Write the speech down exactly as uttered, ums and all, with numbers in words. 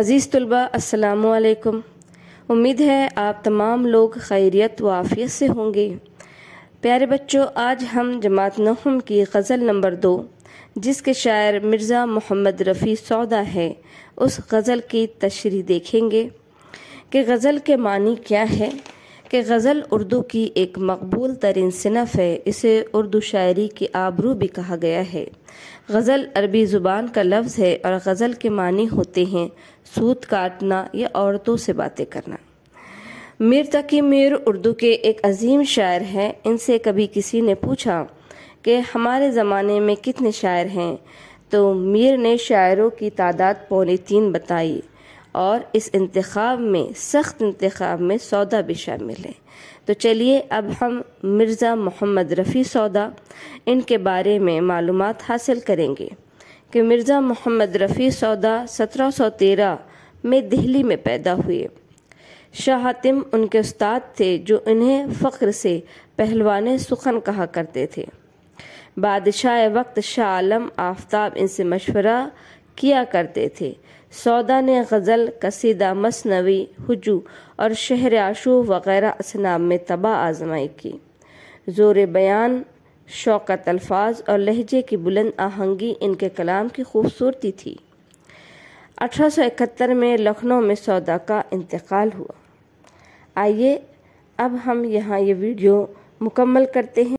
अज़ीज़ तुलबा अस्सलामु अलैकुम। उम्मीद है आप तमाम लोग खैरियत व आफ़ियत से होंगे। प्यारे बच्चों, आज हम जमात नवम की गज़ल नंबर दो, जिसके शायर मिर्ज़ा मोहम्मद रफ़ी सौदा है, उस गज़ल की तशरीह देखेंगे कि गज़ल के मानी क्या है। कि गज़ल उर्दू की एक मकबूल तरीन सनफ़ है। इसे उर्दू शायरी की आबरू भी कहा गया है। गज़ल अरबी ज़ुबान का लफ्ज़ है और गज़ल के मानी होते हैं सूत काटना या औरतों से बातें करना। मीर तकी मीर उर्दू के एक अजीम शायर हैं। इनसे कभी किसी ने पूछा कि हमारे ज़माने में कितने शायर हैं, तो मीर ने शायरों की तादाद पौने तीन बताई और इस इंतखाब में सख्त इंतखाब में सौदा भी शामिल है। तो चलिए अब हम मिर्ज़ा मोहम्मद रफ़ी सौदा इनके बारे में मालूमात हासिल करेंगे कि मिर्ज़ा मोहम्मद रफ़ी सौदा सत्रह सौ तेरह में दिल्ली में पैदा हुए। शाह हातिम उनके उस्ताद थे, जो इन्हें फ़ख्र से पहलवान सुखन कहा करते थे। बादशाह वक्त शाह आलम आफ्ताब इनसे मशवरा किया करते थे। सौदा ने गज़ल, कसीदा, मसनवी, हुजू और शहर आशू वगैरह असनाम में तबा आजमाई की। ज़ोर बयान, शौकत अल्फाज और लहजे की बुलंद आहंगी इनके कलाम की खूबसूरती थी। अठारह सौ इकहत्तर में लखनऊ में सौदा का इंतकाल हुआ। आइए अब हम यहाँ ये वीडियो मुकम्मल करते हैं।